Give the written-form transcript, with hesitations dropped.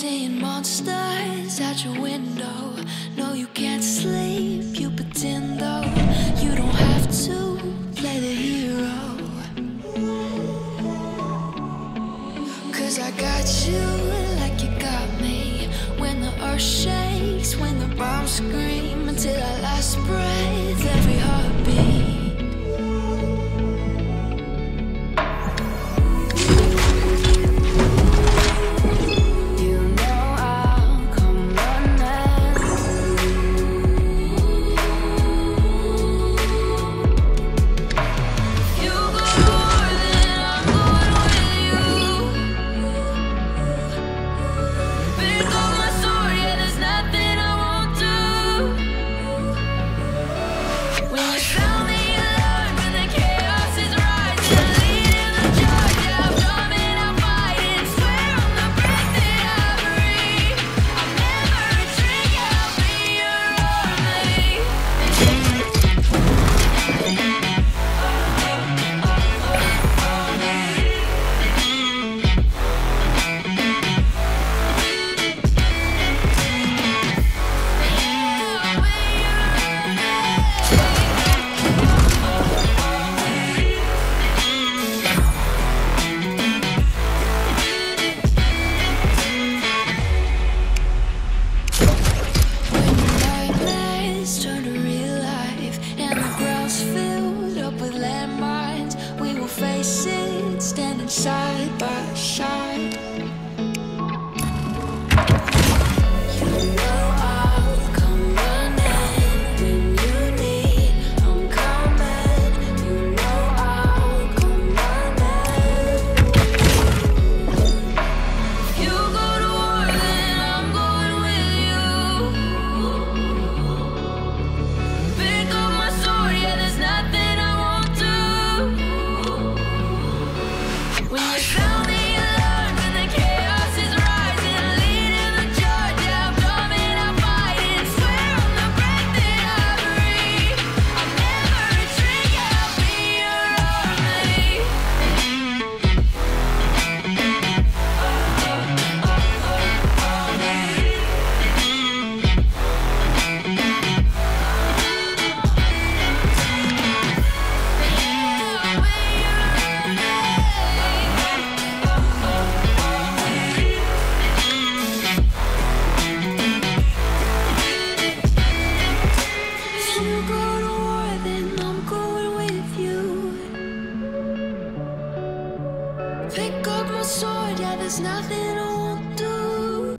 seeing monsters at your window. No, you can't sleep, you pretend though. You don't have to play the hero, 'cause I got you like you got me. When the earth shakes, when the bombs scream, until our last breath, every heartbeat. Standing side by side, pick up my sword, yeah, there's nothing to